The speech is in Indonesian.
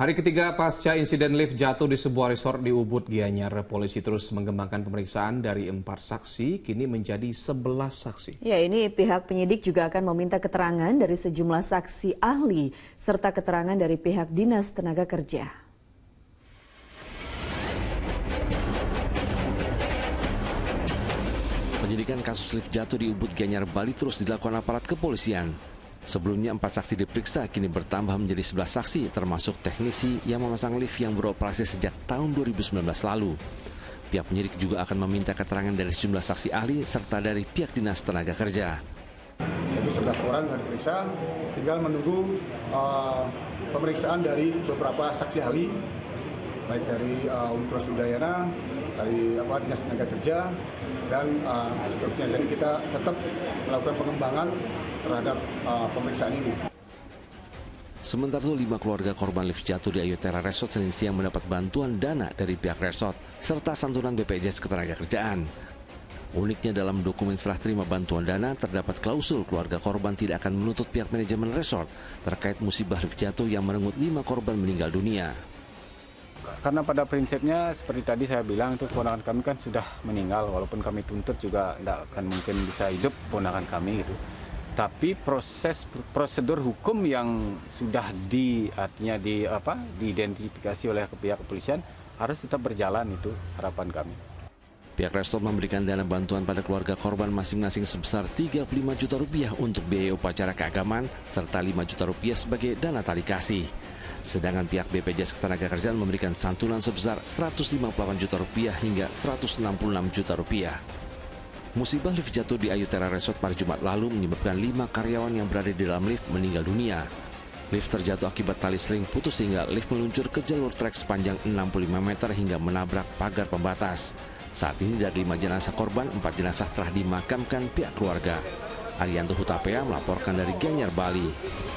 Hari ketiga pasca insiden lift jatuh di sebuah resort di Ubud, Gianyar, polisi terus mengembangkan pemeriksaan dari 4 saksi, kini menjadi 11 saksi. Ya, ini pihak penyidik juga akan meminta keterangan dari sejumlah saksi ahli, serta keterangan dari pihak Dinas Tenaga Kerja. Penyidikan kasus lift jatuh di Ubud, Gianyar, Bali terus dilakukan aparat kepolisian. Sebelumnya 4 saksi diperiksa, kini bertambah menjadi 11 saksi, termasuk teknisi yang memasang lift yang beroperasi sejak tahun 2019 lalu. Pihak penyidik juga akan meminta keterangan dari sejumlah saksi ahli serta dari pihak Dinas Tenaga Kerja. Jadi 11 orang sudah diperiksa, tinggal menunggu pemeriksaan dari beberapa saksi ahli, baik dari UNPRO Sudayana, dari Dinas Tenaga Kerja, dan seterusnya. Jadi kita tetap melakukan pengembangan terhadap pemeriksaan ini. Sementara itu, 5 keluarga korban lift jatuh di Ayuterra Resort Senin siang mendapat bantuan dana dari pihak resort serta santunan BPJS Ketenagakerjaan. Uniknya, dalam dokumen serah terima bantuan dana terdapat klausul keluarga korban tidak akan menuntut pihak manajemen resort terkait musibah lift jatuh yang merenggut 5 korban meninggal dunia. Karena pada prinsipnya seperti tadi saya bilang, itu keponakan kami kan sudah meninggal, walaupun kami tuntut juga tidak akan mungkin bisa hidup keponakan kami gitu. Tapi prosedur hukum yang sudah diidentifikasi oleh pihak kepolisian harus tetap berjalan, itu harapan kami. Pihak resort memberikan dana bantuan pada keluarga korban masing-masing sebesar Rp35 juta untuk biaya upacara keagamaan serta Rp5 juta sebagai dana tali kasih. Sedangkan pihak BPJS Ketenagakerjaan memberikan santunan sebesar Rp158 juta hingga Rp166 juta. Musibah lift jatuh di Ayuterra Resort pada Jumat lalu menyebabkan 5 karyawan yang berada di dalam lift meninggal dunia. Lift terjatuh akibat tali sling putus sehingga lift meluncur ke jalur trek sepanjang 65 meter hingga menabrak pagar pembatas. Saat ini dari 5 jenazah korban, 4 jenazah telah dimakamkan pihak keluarga. Aryanto Hutapea melaporkan dari Gianyar, Bali.